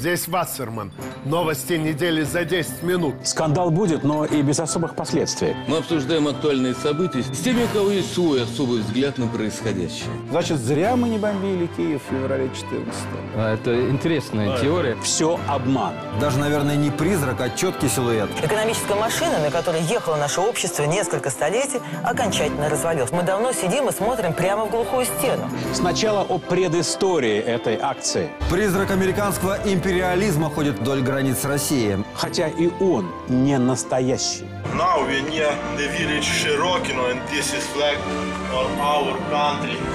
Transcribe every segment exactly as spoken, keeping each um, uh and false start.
здесь Вассерман. Новости недели за десять минут. Скандал будет, но и без особых последствий. Мы обсуждаем актуальные события с теми, у кого есть свой особый взгляд на происходящее. Значит, зря мы не бомбили Киев в феврале четырнадцатого. Это интересная а, теория. Все обман. Даже, наверное, не призрак, а четкий силуэт. Экономическая машина, на которой ехало наше общество несколько столетий, окончательно развалилась. Мы давно сидим и смотрим прямо в глухую стену. Сначала о предыстории этой акции. Призрак американского империализма ходит вдоль границ России. Хотя и он не настоящий.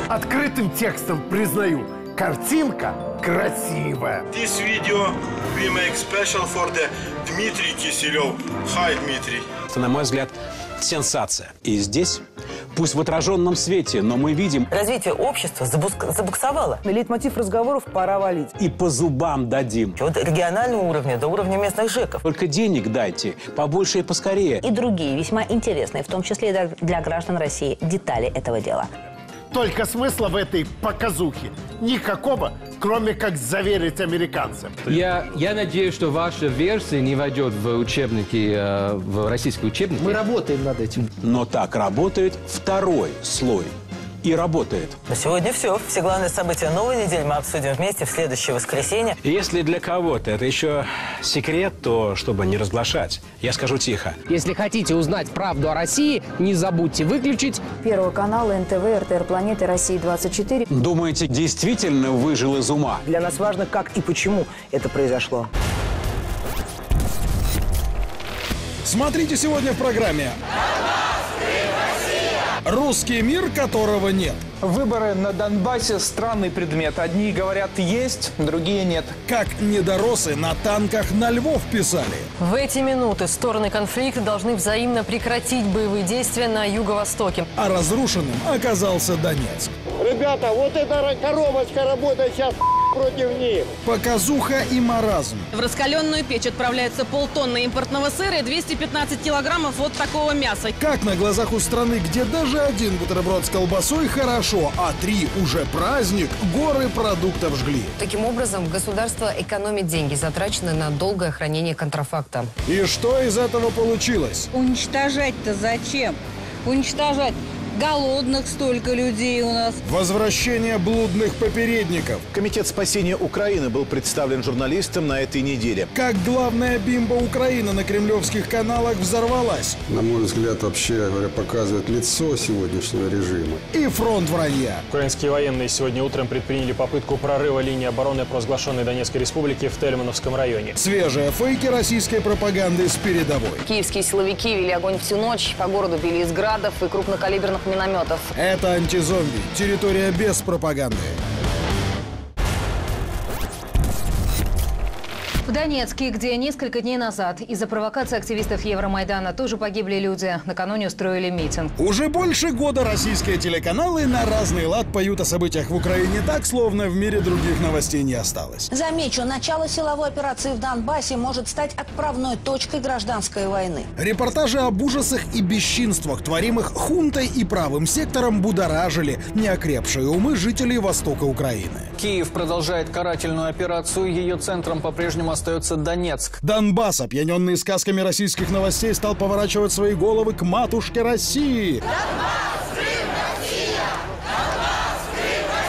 Открытым текстом признаю, картинка красивая. This video we make special for the Дмитрий Киселев. Hi, Дмитрий. Это, на мой взгляд, сенсация. И здесь, пусть в отраженном свете, но мы видим... Развитие общества забуксовало. Лейтмотив разговоров «пора валить». И по зубам дадим. От регионального уровня до уровня местных жэков. Только денег дайте, побольше и поскорее. И другие, весьма интересные, в том числе и для граждан России, детали этого дела. Только смысла в этой показухе никакого, кроме как заверить американцев. Я, я надеюсь, что ваша версия не войдет в учебники, в российские учебники. Мы работаем над этим. Но так работает второй слой. И работает. На сегодня все. Все главные события новой недели мы обсудим вместе в следующее воскресенье. Если для кого-то это еще секрет, то, чтобы не разглашать, я скажу тихо. Если хотите узнать правду о России, не забудьте выключить Первого канала, эн тэ вэ, эр тэ эр Планеты, Россия двадцать четыре. Думаете, действительно выжил из ума? Для нас важно, как и почему это произошло. Смотрите сегодня в программе «Русский мир, которого нет». Выборы на Донбассе – странный предмет. Одни говорят «есть», другие «нет». Как недоросы на танках на Львов писали. В эти минуты стороны конфликта должны взаимно прекратить боевые действия на юго-востоке. А разрушенным оказался Донецк. Ребята, вот эта коробочка работает сейчас против них. Показуха и маразм. В раскаленную печь отправляется полтонны импортного сыра и двести пятнадцать килограммов вот такого мяса. Как на глазах у страны, где даже один бутерброд с колбасой хорошо, а три уже праздник, горы продуктов жгли. Таким образом, государство экономит деньги, затраченные на долгое хранение контрафакта. И что из этого получилось? Уничтожать-то зачем? Уничтожать... Голодных столько людей у нас. Возвращение блудных попередников. Комитет спасения Украины был представлен журналистам на этой неделе. Как главная бимба Украины на кремлевских каналах взорвалась. На мой взгляд, вообще говоря, показывает лицо сегодняшнего режима. И фронт вранья. Украинские военные сегодня утром предприняли попытку прорыва линии обороны провозглашенной Донецкой республики в Тельмановском районе. Свежие фейки российской пропаганды с передовой. Киевские силовики вели огонь всю ночь. По городу били из градов и крупнокалиберных минометов. Это «Антизомби». Территория без пропаганды. В Донецке, где несколько дней назад из-за провокации активистов Евромайдана тоже погибли люди, накануне устроили митинг. Уже больше года российские телеканалы на разный лад поют о событиях в Украине так, словно в мире других новостей не осталось. Замечу, начало силовой операции в Донбассе может стать отправной точкой гражданской войны. Репортажи об ужасах и бесчинствах, творимых хунтой и правым сектором, будоражили неокрепшие умы жителей востока Украины. Киев продолжает карательную операцию, ее центром по-прежнему остается Донецк. Донбасс, опьяненный сказками российских новостей, стал поворачивать свои головы к матушке России. Донбасс, Крым, Россия! Донбасс,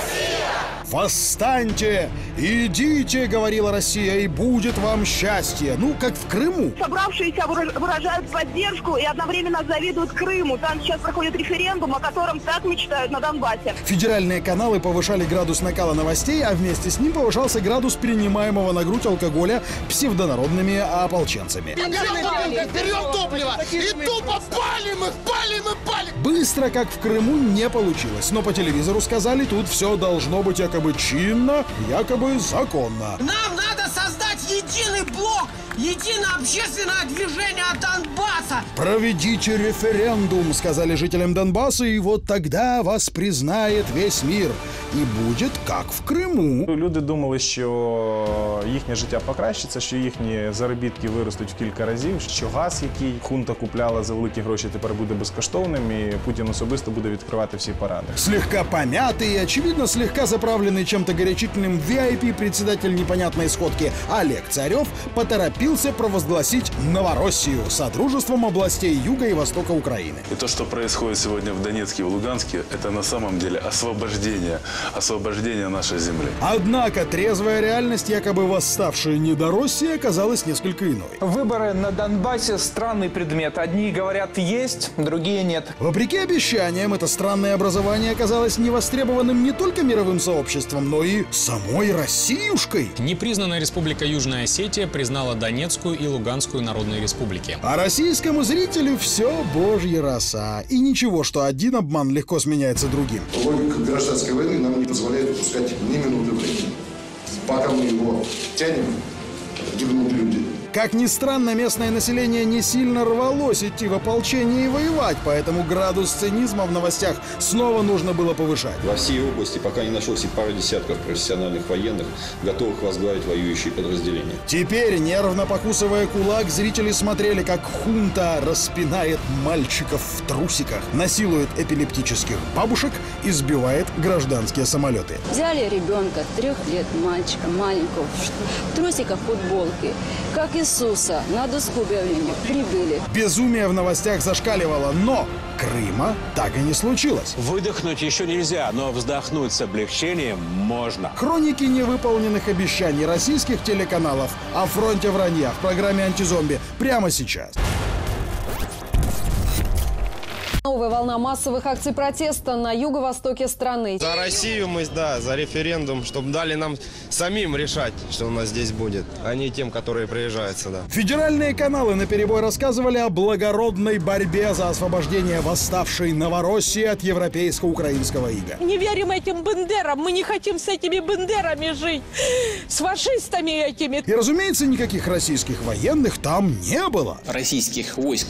Крым, Россия! Восстаньте! Идите, говорила Россия, и будет вам счастье. Ну, как в Крыму. Собравшиеся выражают поддержку и одновременно завидуют Крыму. Там сейчас проходит референдум, о котором так мечтают на Донбассе. Федеральные каналы повышали градус накала новостей, а вместе с ним повышался градус принимаемого на грудь алкоголя псевдонародными ополченцами. Берем топливо и тупо палим их, палим и палим. Быстро, как в Крыму, не получилось. Но по телевизору сказали, тут все должно быть якобы чинно, якобы законно. Нам надо создать единый блок, Единообщественное движение Донбасса! Проведите референдум, сказали жителям Донбасса, и вот тогда вас признает весь мир. И будет как в Криму. Люди думали, що їхнє життя покращиться, що їхні заробітки виростуть в кілька разів, що газ, який хунта купляла за великі гроші, тепер буде безкоштовним, і Путін особисто буде відкривати всі паради. Слегка помятый, очевидно, слегка заправленный чем-то горячительным ви ай пи председатель непонятной сходки Олег Царев поторопился провозгласить Новороссию содружеством областей Юга и Востока Украины. И то, что происходит сегодня в Донецке и в Луганске, это на самом деле освобождение. Освобождение нашей земли. Однако трезвая реальность, якобы восставшая недороссия, оказалась несколько иной. Выборы на Донбассе – странный предмет. Одни говорят «есть», другие «нет». Вопреки обещаниям, это странное образование оказалось невостребованным не только мировым сообществом, но и самой Россиюшкой. Непризнанная республика Южная Осетия признала Донецкую и Луганскую народные республики. А российскому зрителю все божья роса. И ничего, что один обман легко сменяется другим. Логика гражданской войны нам не позволяет упускать ни минуты времени. Пока мы его тянем, гибнут люди. Как ни странно, местное население не сильно рвалось идти в ополчение и воевать, поэтому градус цинизма в новостях снова нужно было повышать. Во всей области пока не нашлось и пары десятков профессиональных военных, готовых возглавить воюющие подразделения. Теперь, нервно покусывая кулак, зрители смотрели, как хунта распинает мальчиков в трусиках, насилует эпилептических бабушек и сбивает гражданские самолеты. Взяли ребенка, трех лет мальчика, маленького, в трусиках, футболки, как и Иисуса на доску объявления прибыли. Безумие в новостях зашкаливало, но Крыма так и не случилось. Выдохнуть еще нельзя, но вздохнуть с облегчением можно. Хроники невыполненных обещаний российских телеканалов о фронте вранья в программе «Антизомби» прямо сейчас. Новая волна массовых акций протеста на юго-востоке страны. За Россию мы, да, за референдум, чтобы дали нам самим решать, что у нас здесь будет, а не тем, которые приезжают сюда. Федеральные каналы наперебой рассказывали о благородной борьбе за освобождение восставшей Новороссии от европейско-украинского ига. Не верим этим бандерам, мы не хотим с этими бандерами жить, с фашистами этими. И, разумеется, никаких российских военных там не было. Российских войск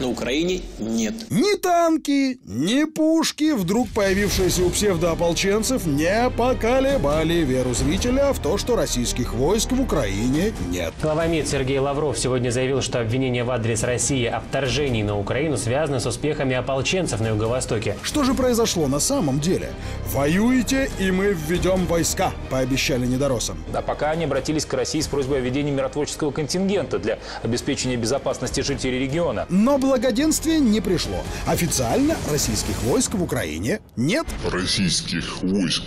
на Украине нет. Ни танки, ни пушки, вдруг появившиеся у псевдоополченцев, не поколебали веру зрителя в то, что российских войск в Украине нет. Глава МИД Сергей Лавров сегодня заявил, что обвинения в адрес России о вторжении на Украину связаны с успехами ополченцев на Юго-Востоке. Что же произошло на самом деле? «Воюйте, и мы введем войска», пообещали недороссам. А пока они обратились к России с просьбой о введении миротворческого контингента для обеспечения безопасности жителей региона. Но благоденствие не пришло. Официально российских войск в Украине нет. Российских войск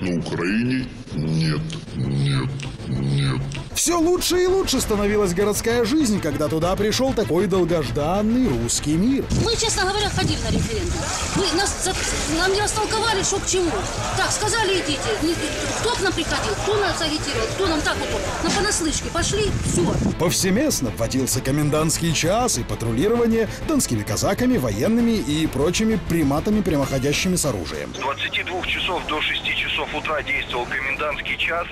на Украине нет, нет, нет. Все лучше и лучше становилась городская жизнь, когда туда пришел такой долгожданный русский мир. Мы, честно говоря, ходили на референдум. Мы, нас, нам не растолковали, что к чему. Так, сказали, идите. Кто к нам приходил, кто нас агитировал, кто нам так вот, на понаслышке. Пошли, все. Повсеместно вводился комендантский час и патрулирование донскими казаками, военными и прочими приматами, прямоходящими с оружием. С двадцати двух часов до шести часов утра действовал комендант. Час.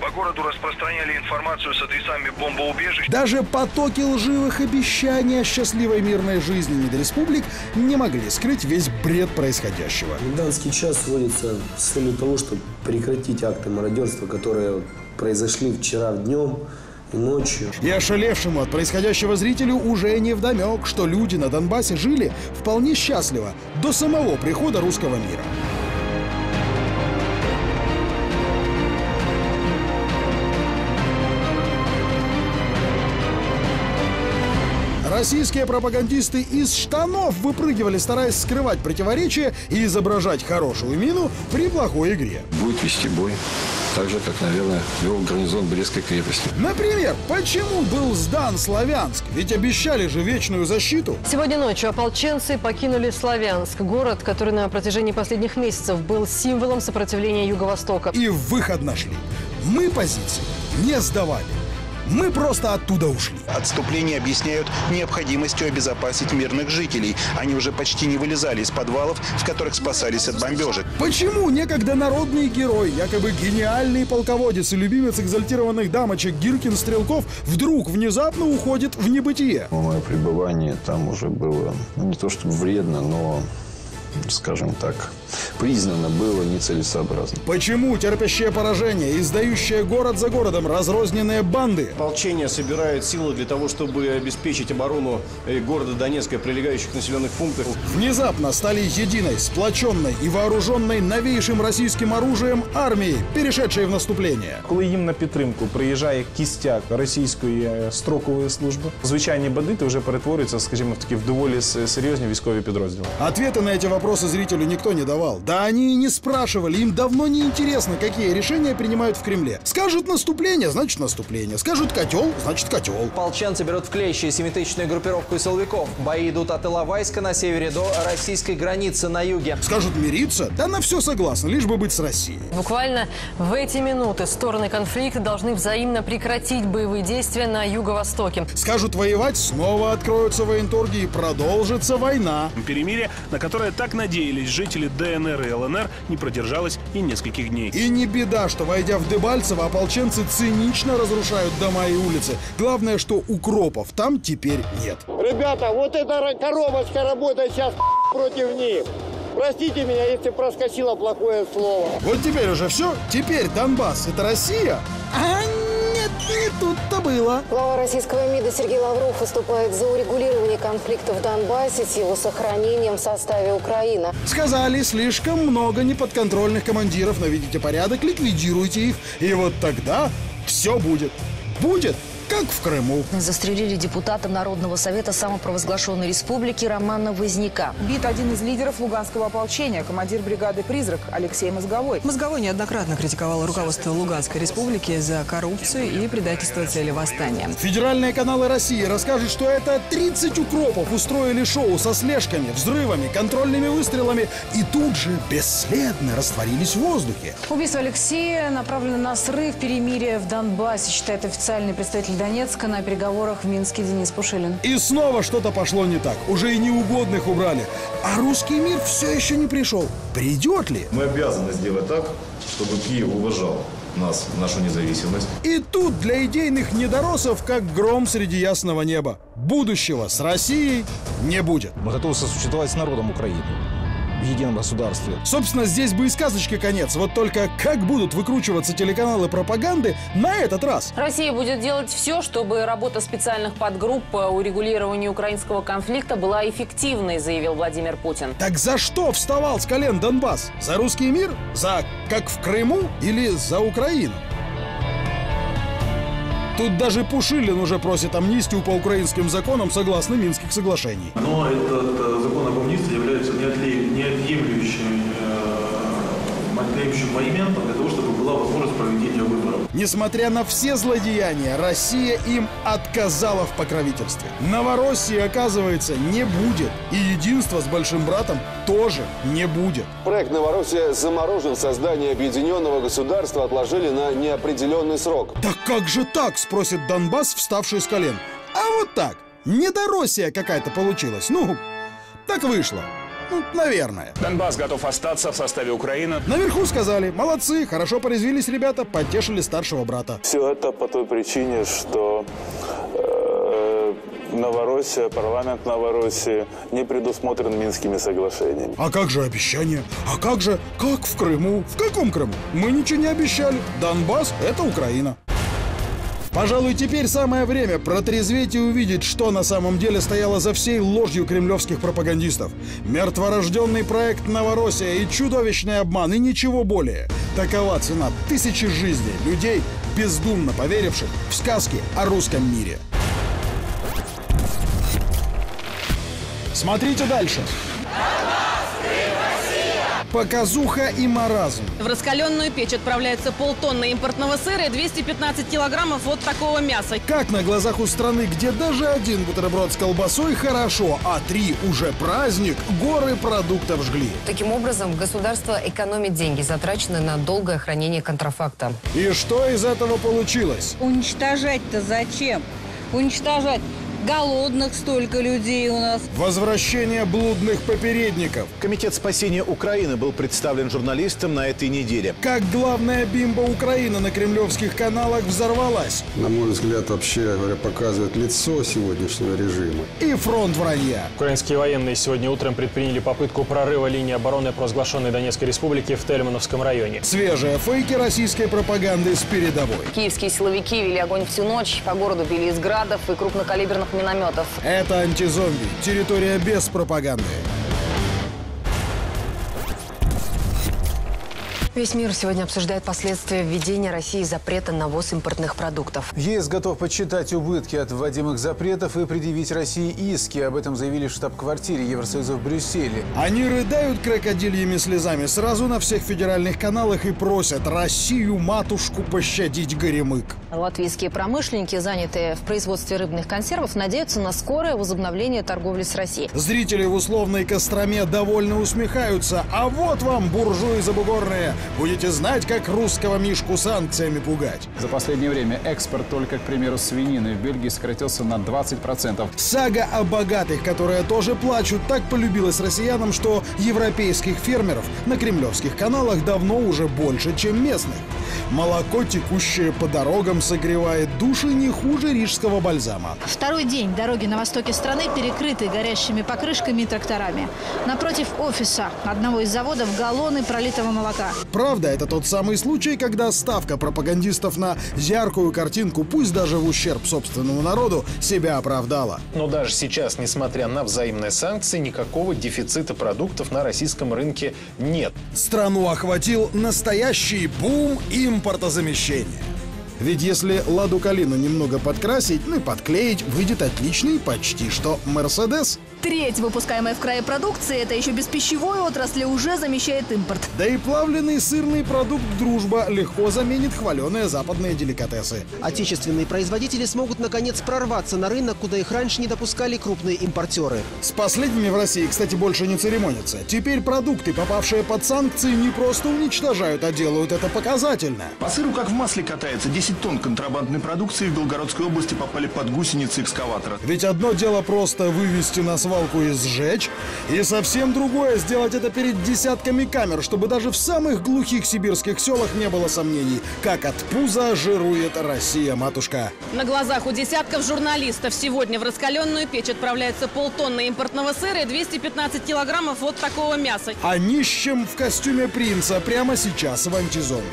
По городу распространяли информацию с адресами бомбоубежищ. Даже потоки лживых обещаний о счастливой мирной жизни недореспублик не могли скрыть весь бред происходящего. Коменданский час сводится с целью того, чтобы прекратить акты мародерства, которые произошли вчера днем и ночью. И ошалевшему от происходящего зрителю уже невдомек, что люди на Донбассе жили вполне счастливо до самого прихода русского мира. Российские пропагандисты из штанов выпрыгивали, стараясь скрывать противоречия и изображать хорошую мину при плохой игре. Будет вести бой, так же, как, наверное, вел гарнизон Брестской крепости. Например, почему был сдан Славянск? Ведь обещали же вечную защиту. Сегодня ночью ополченцы покинули Славянск, город, который на протяжении последних месяцев был символом сопротивления Юго-Востока. И выход нашли. Мы позиции не сдавали. Мы просто оттуда ушли. Отступление объясняют необходимостью обезопасить мирных жителей. Они уже почти не вылезали из подвалов, в которых спасались от бомбежек. Почему некогда народный герой, якобы гениальный полководец и любимец экзальтированных дамочек Гиркин-Стрелков вдруг внезапно уходит в небытие? Мое пребывание там уже было не то чтобы вредно, но... скажем так, признано было нецелесообразно. Почему терпящее поражение, издающие город за городом разрозненные банды? Ополчение собирает силы для того, чтобы обеспечить оборону города Донецка и прилегающих населенных пунктов. Внезапно стали единой, сплоченной и вооруженной новейшим российским оружием армией, перешедшей в наступление. Когда им на поддержку приезжает кистяк российской строковой службы, звичайные бандиты уже перетворятся, скажем так, в довольно серьезные військовые подразделы. Ответы на эти вопросы зрителю никто не давал. Да они и не спрашивали, им давно не интересно, какие решения принимают в Кремле. Скажут наступление, значит наступление. Скажут котел, значит котел. Полчанцы берут в клещи семитысячную группировку и силовиков. Бои идут от Иловайска на севере до российской границы на юге. Скажут мириться, да на все согласны, лишь бы быть с Россией. Буквально в эти минуты стороны конфликта должны взаимно прекратить боевые действия на юго-востоке. Скажут воевать, снова откроются военторги и продолжится война. Перемирие, на которое так надеялись жители ДНР и ЛНР, не продержалось и нескольких дней. И не беда, что, войдя в Дебальцево, ополченцы цинично разрушают дома и улицы. Главное, что укропов там теперь нет. Ребята, вот эта коробочка работает сейчас против них. Простите меня, если проскочило плохое слово. Вот теперь уже все. Теперь Донбасс — это Россия? А нет, не тут-то было. Глава российского МИДа Сергей Лавров выступает за урегулирование конфликта в Донбассе с его сохранением в составе Украины. Сказали, слишком много неподконтрольных командиров, наведите порядок, ликвидируйте их, и вот тогда все будет. Будет. Как в Крыму. Застрелили депутата Народного совета самопровозглашенной республики Романа Возника. Бит один из лидеров луганского ополчения, командир бригады «Призрак» Алексей Мозговой. Мозговой неоднократно критиковал руководство Луганской республики за коррупцию и предательство цели восстания. Федеральные каналы России расскажут, что это тридцать укропов устроили шоу со слежками, взрывами, контрольными выстрелами и тут же бесследно растворились в воздухе. Убийство Алексея направлено на срыв перемирия в Донбассе, считает официальный представитель Донецка на переговорах в Минске Денис Пушилин. И снова что-то пошло не так. Уже и неугодных убрали. А русский мир все еще не пришел. Придет ли? Мы обязаны сделать так, чтобы Киев уважал нас, нашу независимость. И тут для идейных недоросов как гром среди ясного неба. Будущего с Россией не будет. Мы готовы сосуществовать с народом Украины в едином государстве. Собственно, здесь бы и сказочки конец. Вот только как будут выкручиваться телеканалы пропаганды на этот раз? Россия будет делать все, чтобы работа специальных подгрупп по урегулированию украинского конфликта была эффективной, заявил Владимир Путин. Так за что вставал с колен Донбасс? За русский мир? За «как в Крыму» или за Украину? Тут даже Пушилин уже просит амнистию по украинским законам согласно Минских соглашений. Но этот закон об амнистии является неотъемлющим, неотъемлющим моментом для того, чтобы была возможность проведения выборов. Несмотря на все злодеяния, Россия им отказала в покровительстве. Новороссии, оказывается, не будет. И единства с Большим Братом тоже не будет. Проект «Новороссия» заморожен. Создание объединенного государства отложили на неопределенный срок. Да как же так, спросит Донбасс, вставший с колен. А вот так. Недороссия какая-то получилась. Ну, так вышло. Ну, наверное. Донбасс готов остаться в составе Украины. Наверху сказали: молодцы, хорошо порезвились ребята, потешили старшего брата. Все это по той причине, что э, Новороссия, парламент Новороссии не предусмотрен Минскими соглашениями. А как же обещания? А как же, как в Крыму? В каком Крыму? Мы ничего не обещали. Донбасс – это Украина. Пожалуй, теперь самое время протрезветь и увидеть, что на самом деле стояло за всей ложью кремлевских пропагандистов. Мертворожденный проект «Новороссия» и чудовищный обман, и ничего более. Такова цена тысячи жизней людей, бездумно поверивших в сказки о русском мире. Смотрите дальше. показуха и маразм. В раскаленную печь отправляется полтонны импортного сыра и двести пятнадцать килограммов вот такого мяса. Как на глазах у страны, где даже один бутерброд с колбасой хорошо, а три уже праздник, горы продуктов жгли. Таким образом, государство экономит деньги, затраченные на долгое хранение контрафакта. И что из этого получилось? Уничтожать-то зачем? Уничтожать. Голодных столько людей у нас. Возвращение блудных попередников. Комитет спасения Украины был представлен журналистам на этой неделе. Как главная бимба Украины на кремлевских каналах взорвалась. На мой взгляд, вообще говоря, показывает лицо сегодняшнего режима. И фронт вранья. Украинские военные сегодня утром предприняли попытку прорыва линии обороны провозглашенной Донецкой республики в Тельмановском районе. Свежие фейки российской пропаганды с передовой. Киевские силовики вели огонь всю ночь. По городу били из градов и крупнокалиберных минометов. Это «Антизомби». Территория без пропаганды. Весь мир сегодня обсуждает последствия введения России запрета на ввоз импортных продуктов. ЕС готов подсчитать убытки от вводимых запретов и предъявить России иски. Об этом заявили в штаб-квартире Евросоюза в Брюсселе. Они рыдают крокодильями слезами сразу на всех федеральных каналах и просят Россию-матушку пощадить горемык. Латвийские промышленники, занятые в производстве рыбных консервов, надеются на скорое возобновление торговли с Россией. Зрители в условной Костроме довольно усмехаются. А вот вам, буржуи забугорные! Будете знать, как русского мишку санкциями пугать. За последнее время экспорт только, к примеру, свинины в Бельгии сократился на двадцать процентов. Сага о богатых, которые тоже плачут, так полюбилась россиянам, что европейских фермеров на кремлевских каналах давно уже больше, чем местных. Молоко, текущее по дорогам, согревает души не хуже рижского бальзама. Второй день дороги на востоке страны перекрыты горящими покрышками и тракторами. Напротив офиса одного из заводов галлоны пролитого молока. Правда, это тот самый случай, когда ставка пропагандистов на яркую картинку, пусть даже в ущерб собственному народу, себя оправдала. Но даже сейчас, несмотря на взаимные санкции, никакого дефицита продуктов на российском рынке нет. Страну охватил настоящий бум импортозамещения. Ведь если «Ладу Калину» немного подкрасить, ну и подклеить, выйдет отличный почти что «Мерседес». Треть выпускаемой в крае продукции, это еще без пищевой отрасли, уже замещает импорт. Да и плавленый сырный продукт «Дружба» легко заменит хваленые западные деликатесы. Отечественные производители смогут наконец прорваться на рынок, куда их раньше не допускали крупные импортеры. С последними в России, кстати, больше не церемонятся. Теперь продукты, попавшие под санкции, не просто уничтожают, а делают это показательно. По сыру как в масле катается. десять тонн контрабандной продукции в Белгородской области попали под гусеницы экскаватора. Ведь одно дело просто вывести на свалку и сжечь, и совсем другое сделать это перед десятками камер, чтобы даже в самых глухих сибирских селах не было сомнений, как от пуза жирует Россия-матушка. На глазах у десятков журналистов сегодня в раскаленную печь отправляется полтонны импортного сыра и двести пятнадцать килограммов вот такого мяса. А нищим в костюме принца прямо сейчас в «Антизомби».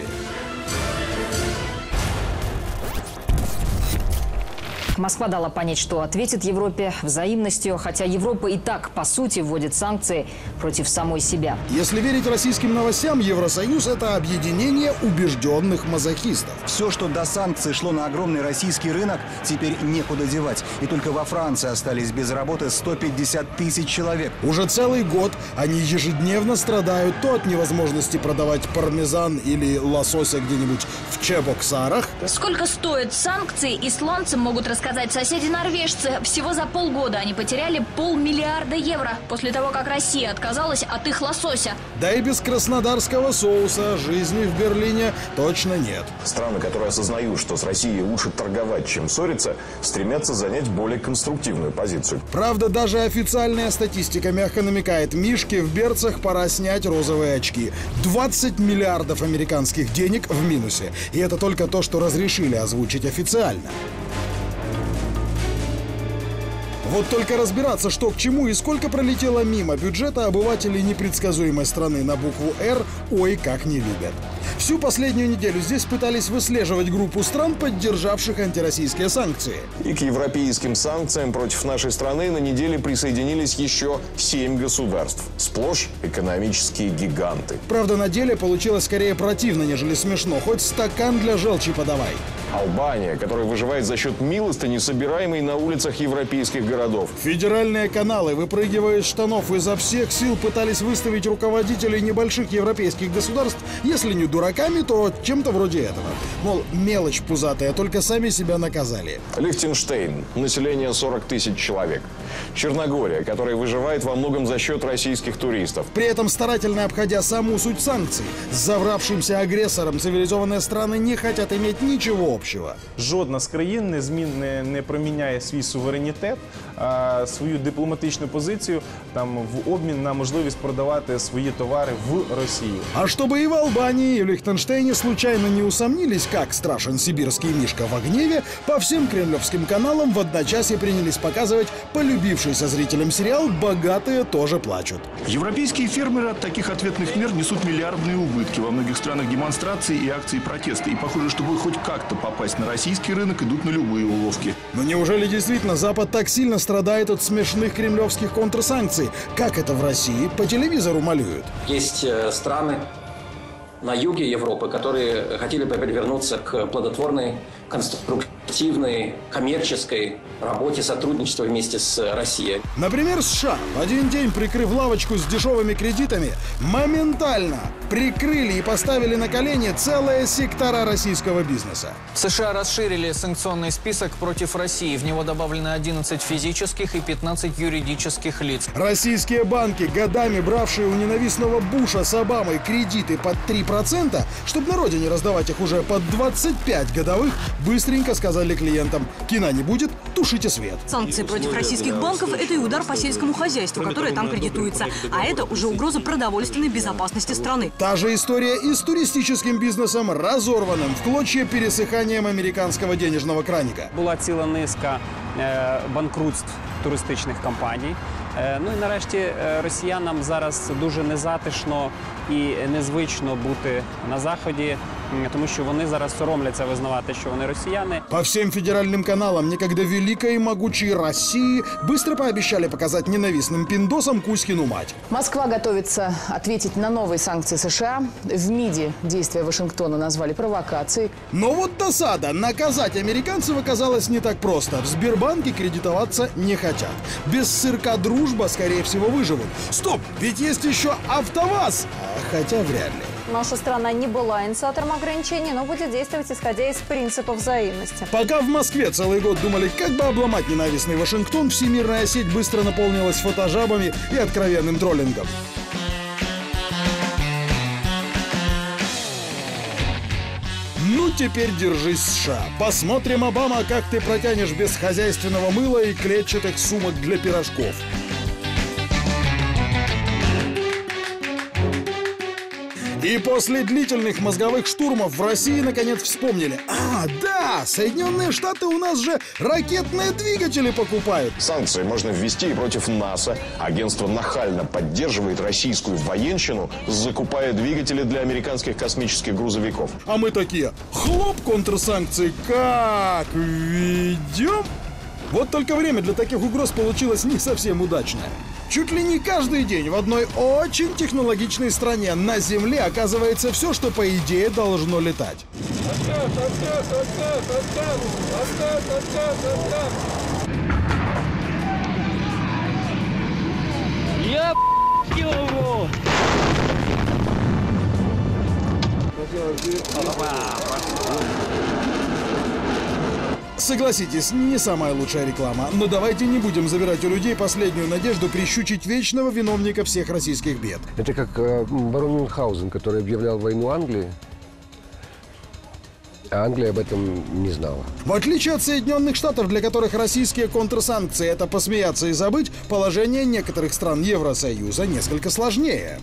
Москва дала понять, что ответит Европе взаимностью, хотя Европа и так, по сути, вводит санкции против самой себя. Если верить российским новостям, Евросоюз – это объединение убежденных мазохистов. Все, что до санкций шло на огромный российский рынок, теперь некуда девать. И только во Франции остались без работы сто пятьдесят тысяч человек. Уже целый год они ежедневно страдают то от невозможности продавать пармезан или лосося где-нибудь в Чебоксарах. Сколько стоят санкции, исландцы могут рассказать. Сказать, соседи-норвежцы, всего за полгода они потеряли полмиллиарда евро после того, как Россия отказалась от их лосося. Да и без краснодарского соуса жизни в Берлине точно нет. Страны, которые осознают, что с Россией лучше торговать, чем ссориться, стремятся занять более конструктивную позицию. Правда, даже официальная статистика мягко намекает: Мишке в берцах пора снять розовые очки. двадцать миллиардов американских денег в минусе. И это только то, что разрешили озвучить официально. Вот только разбираться, что к чему и сколько пролетело мимо бюджета обывателей непредсказуемой страны на букву «Р», ой, как не любят. Всю последнюю неделю здесь пытались выслеживать группу стран, поддержавших антироссийские санкции. И к европейским санкциям против нашей страны на неделе присоединились еще семь государств. Сплошь экономические гиганты. Правда, на деле получилось скорее противно, нежели смешно. Хоть стакан для желчи подавай. Албания, которая выживает за счет милостыни, собираемой на улицах европейских городов. Федеральные каналы, выпрыгивая из штанов, изо всех сил пытались выставить руководителей небольших европейских государств, если не дураками, то чем-то вроде этого. Мол, мелочь пузатая, только сами себя наказали. Лихтенштейн. Население сорок тысяч человек. Черногория, которая выживает во многом за счет российских туристов. При этом, старательно обходя саму суть санкций, с завравшимся агрессором цивилизованные страны не хотят иметь ничего общего. Жодна з країн незмінно не проміняє свій суверенітет, свою дипломатичну позицію там в обмін на можливість продавати свої товари в Росії. А чтобы и в Албании, и в Лихтенштейне случайно не усомнились, как страшен сибирский мишка в гневе, по всем кремлевским каналам в одночасье принялись показывать полюбившийся зрителям сериал «Богатые тоже плачут». Европейские фермеры от таких ответных мер несут миллиардные убытки. Во многих странах демонстрации и акции протеста. И похоже, чтобы хоть как-то попасть на российский рынок, идут на любые уловки. Но неужели действительно Запад так сильно страдает от смешных кремлевских контрсанкций, как это в России по телевизору малюют? Есть страны на юге Европы, которые хотели бы вернуться к плодотворной, конструктивной, коммерческой работе сотрудничества вместе с Россией. Например, США, в один день прикрыв лавочку с дешевыми кредитами, моментально прикрыли и поставили на колени целые сектора российского бизнеса. В США расширили санкционный список против России. В него добавлено одиннадцать физических и пятнадцать юридических лиц. Российские банки, годами бравшие у ненавистного Буша с Обамой кредиты под три процента, чтобы на родине раздавать их уже под двадцать пять годовых, быстренько сказали клиентам: кино не будет, тушите свет. Санкции против российских банков – это и удар по сельскому хозяйству, которое там кредитуется. А это уже угроза продовольственной безопасности страны. Та же история и с туристическим бизнесом, разорванным в клочья пересыханием американского денежного краника. Была целая низка банкрутств туристичных компаний. Ну і нарешті росіянам зараз дуже незатишно і незвично бути на Заході, тому що вони зараз соромляться визнавати, що вони росіяни. По всім федеральним каналам некогда великої і могучої Росії быстро пообіцяли показати ненависним піндосам Кузькину мать. Москва готовится ответить на новые санкции США. В МИДе действия Вашингтона назвали провокацией. Но вот досада. Наказать американцев оказалось не так просто. В Сбербанке кредитоваться не хотят. Без сырка друг Дружба, скорее всего, выживут. Стоп! Ведь есть еще АвтоВАЗ! Хотя вряд ли. Наша страна не была инициатором ограничений, но будет действовать, исходя из принципов взаимности. Пока в Москве целый год думали, как бы обломать ненавистный Вашингтон, всемирная сеть быстро наполнилась фотожабами и откровенным троллингом. Ну теперь держись, США. Посмотрим, Обама, как ты протянешь без хозяйственного мыла и клетчатых сумок для пирожков. И после длительных мозговых штурмов в России наконец вспомнили: а, да, Соединенные Штаты у нас же ракетные двигатели покупают. Санкции можно ввести и против НАСА. Агентство нахально поддерживает российскую военщину, закупая двигатели для американских космических грузовиков. А мы такие: хлоп, контрсанкции как ведем? Вот только время для таких угроз получилось не совсем удачное. Чуть ли не каждый день в одной очень технологичной стране на Земле оказывается все, что, по идее, должно летать. Откат, откат, откат, откат, откат, откат, откат. Я его! Согласитесь, не самая лучшая реклама. Но давайте не будем забирать у людей последнюю надежду прищучить вечного виновника всех российских бед. Это как э, барон Мюнхгаузен, который объявлял войну Англии, а Англия об этом не знала. В отличие от Соединенных Штатов, для которых российские контрсанкции – это посмеяться и забыть, положение некоторых стран Евросоюза несколько сложнее.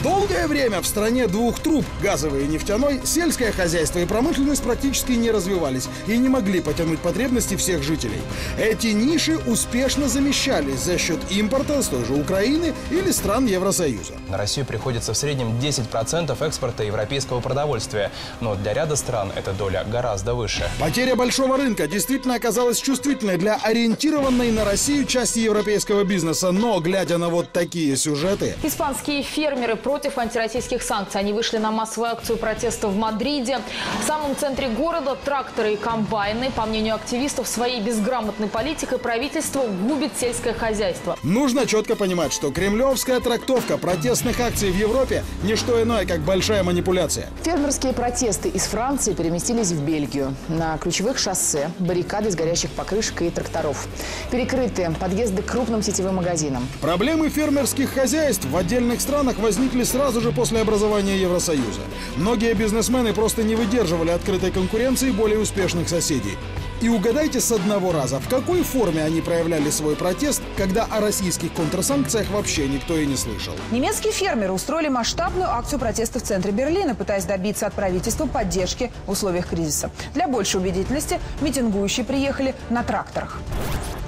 Долгое время в стране двух труб, газовой и нефтяной, сельское хозяйство и промышленность практически не развивались и не могли потянуть потребности всех жителей. Эти ниши успешно замещались за счет импорта с той же Украины или стран Евросоюза. На Россию приходится в среднем десять процентов экспорта европейского продовольствия, но для ряда стран эта доля гораздо выше. Потеря большого рынка действительно оказалась чувствительной для ориентированной на Россию части европейского бизнеса, но глядя на вот такие сюжеты... Испанские фермеры против против антироссийских санкций. Они вышли на массовую акцию протеста в Мадриде. В самом центре города тракторы и комбайны. По мнению активистов, своей безграмотной политикой правительство губит сельское хозяйство. Нужно четко понимать, что кремлевская трактовка протестных акций в Европе – не что иное, как большая манипуляция. Фермерские протесты из Франции переместились в Бельгию. На ключевых шоссе баррикады из горящих покрышек и тракторов. Перекрыты подъезды к крупным сетевым магазинам. Проблемы фермерских хозяйств в отдельных странах возникли сразу же после образования Евросоюза. Многие бизнесмены просто не выдерживали открытой конкуренции более успешных соседей. И угадайте с одного раза, в какой форме они проявляли свой протест, когда о российских контрсанкциях вообще никто и не слышал. Немецкие фермеры устроили масштабную акцию протеста в центре Берлина, пытаясь добиться от правительства поддержки в условиях кризиса. Для большей убедительности митингующие приехали на тракторах.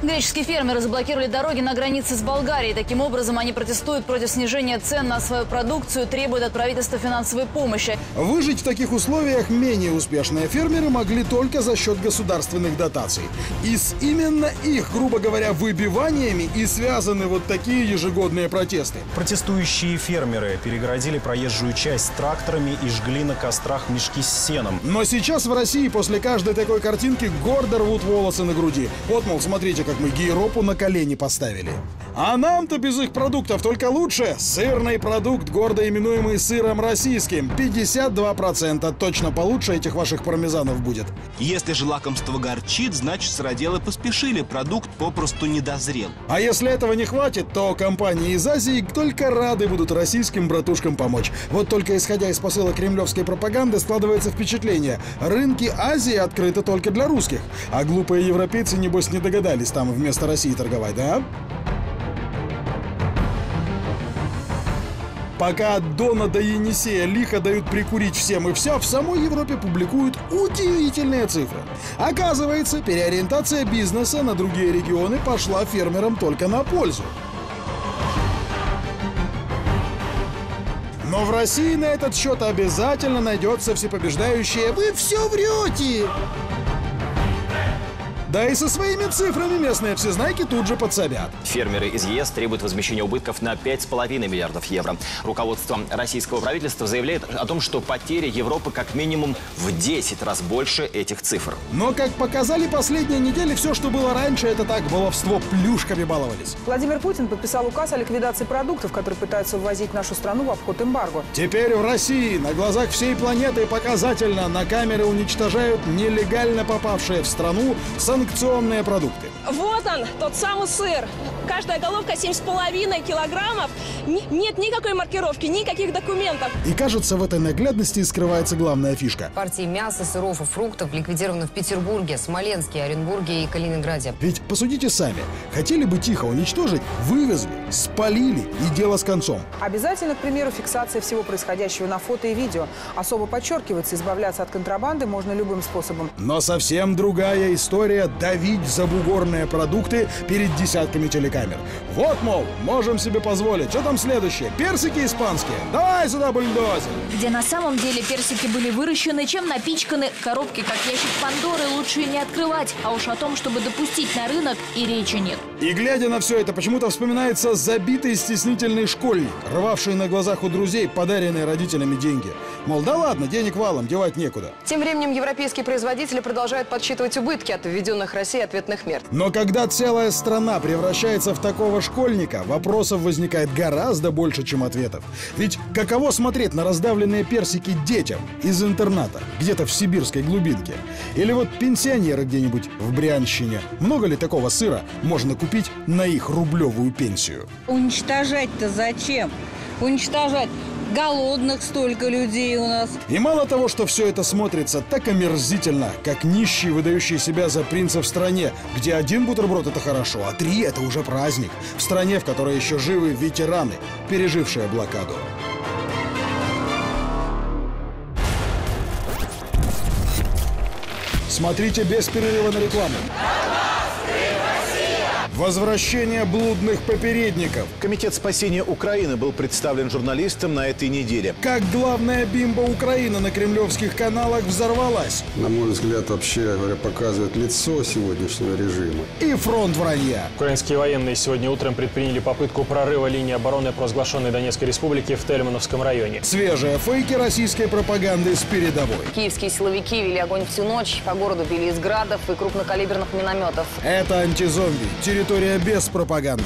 Греческие фермеры заблокировали дороги на границе с Болгарией. Таким образом, они протестуют против снижения цен на свою продукцию, требуют от правительства финансовой помощи. Выжить в таких условиях менее успешные фермеры могли только за счет государственных дотаций. И с именно их, грубо говоря, выбиваниями и связаны вот такие ежегодные протесты. Протестующие фермеры перегородили проезжую часть тракторами и жгли на кострах мешки с сеном. Но сейчас в России после каждой такой картинки гордо рвут волосы на груди. Вот, мол, смотрите, как мы Гейропу на колени поставили. А нам-то без их продуктов только лучше. Сырный продукт, гордо именуемый сыром российским. пятьдесят два процента. Точно получше этих ваших пармезанов будет. Если же лакомство горчит, значит, сыроделы поспешили. Продукт попросту недозрел. А если этого не хватит, то компании из Азии только рады будут российским братушкам помочь. Вот только исходя из посыла кремлевской пропаганды складывается впечатление. Рынки Азии открыты только для русских. А глупые европейцы, небось, не догадались там вместо России торговать, да? Пока от Дона до Енисея лихо дают прикурить всем и вся, в самой Европе публикуют удивительные цифры. Оказывается, переориентация бизнеса на другие регионы пошла фермерам только на пользу. Но в России на этот счет обязательно найдется всепобеждающее «Вы все врете!». Да и со своими цифрами местные всезнайки тут же подсобят. Фермеры из ЕС требуют возмещения убытков на пять с половиной миллиардов евро. Руководство российского правительства заявляет о том, что потери Европы как минимум в десять раз больше этих цифр. Но, как показали последние недели, все, что было раньше, это так, баловство, плюшками баловались. Владимир Путин подписал указ о ликвидации продуктов, которые пытаются ввозить в нашу страну в обход эмбарго. Теперь в России на глазах всей планеты показательно на камеры уничтожают нелегально попавшие в страну санкции. Санкционные продукты. Вот он, тот самый сыр. Каждая головка семь с половиной килограммов. Нет никакой маркировки, никаких документов. И кажется, в этой наглядности скрывается главная фишка. Партии мяса, сыров и фруктов ликвидированы в Петербурге, Смоленске, Оренбурге и Калининграде. Ведь посудите сами. Хотели бы тихо уничтожить, вывезли, спалили и дело с концом. Обязательно, к примеру, фиксация всего происходящего на фото и видео. Особо подчеркивается, избавляться от контрабанды можно любым способом. Но совсем другая история — давить забугорные продукты перед десятками телекамер. Вот, мол, можем себе позволить. Что там следующее? Персики испанские? Давай сюда бульдозер! Где на самом деле персики были выращены, чем напичканы, коробки, как ящик Пандоры, лучше не открывать. А уж о том, чтобы допустить на рынок, и речи нет. И глядя на все это, почему-то вспоминается забитый стеснительный школьник, рвавший на глазах у друзей подаренные родителями деньги. Мол, да ладно, денег валом, девать некуда. Тем временем европейские производители продолжают подсчитывать убытки от введенных России ответных мер. Но когда целая страна превращается в такого школьника, вопросов возникает гораздо больше, чем ответов. Ведь каково смотреть на раздавленные персики детям из интерната, где-то в сибирской глубинке? Или вот пенсионеры где-нибудь в Брянщине. Много ли такого сыра можно купить на их рублевую пенсию? Уничтожать-то зачем? Уничтожать? Голодных столько людей у нас. И мало того, что все это смотрится так омерзительно, как нищие, выдающие себя за принца в стране, где один бутерброд – это хорошо, а три – это уже праздник. В стране, в которой еще живы ветераны, пережившие блокаду. Смотрите без перерыва на рекламу. Возвращение блудных попередников. Комитет спасения Украины был представлен журналистам на этой неделе. Как главная бимба Украины на кремлевских каналах взорвалась. На мой взгляд, вообще говоря, показывает лицо сегодняшнего режима. И фронт вранья. Украинские военные сегодня утром предприняли попытку прорыва линии обороны провозглашенной Донецкой республики в Тельмановском районе. Свежие фейки российской пропаганды с передовой. Киевские силовики вели огонь всю ночь. По городу били из градов и крупнокалиберных минометов. Это «Антизомби». Территория без пропаганды.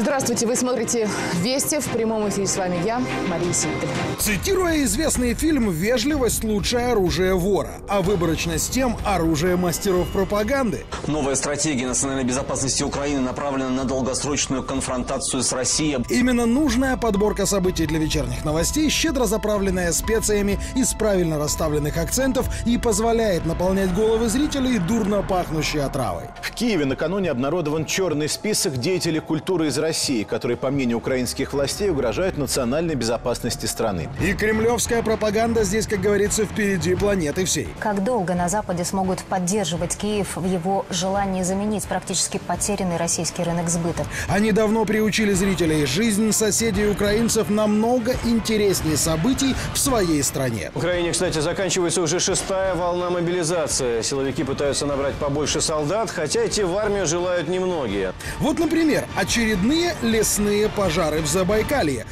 Здравствуйте, вы смотрите «Вести». В прямом эфире с вами я, Мария Ситтель. Цитируя известный фильм «Вежливость – лучшее оружие вора», а выборочность тем – оружие мастеров пропаганды. Новая стратегия национальной безопасности Украины направлена на долгосрочную конфронтацию с Россией. Именно нужная подборка событий для вечерних новостей, щедро заправленная специями из правильно расставленных акцентов, и позволяет наполнять головы зрителей дурно пахнущей отравой. В Киеве накануне обнародован черный список деятелей культуры из России. России, которые, по мнению украинских властей, угрожают национальной безопасности страны. И кремлевская пропаганда здесь, как говорится, впереди планеты всей. Как долго на Западе смогут поддерживать Киев в его желании заменить практически потерянный российский рынок сбыта? Они давно приучили зрителей: жизнь соседей украинцев намного интереснее событий в своей стране. В Украине, кстати, заканчивается уже шестая волна мобилизации. Силовики пытаются набрать побольше солдат, хотя идти в армию желают немногие. Вот, например, очередные лесные пожары в Забайкалье.